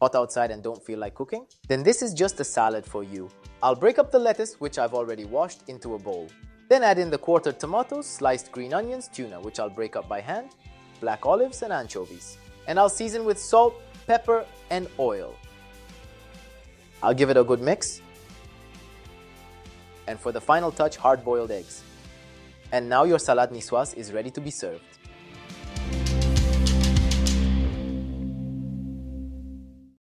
hot outside and don't feel like cooking? Then this is just a salad for you. I'll break up the lettuce, which I've already washed, into a bowl. Then add in the quartered tomatoes, sliced green onions, tuna, which I'll break up by hand, black olives and anchovies. And I'll season with salt, pepper and oil. I'll give it a good mix. And for the final touch, hard-boiled eggs. And now your salade niçoise is ready to be served.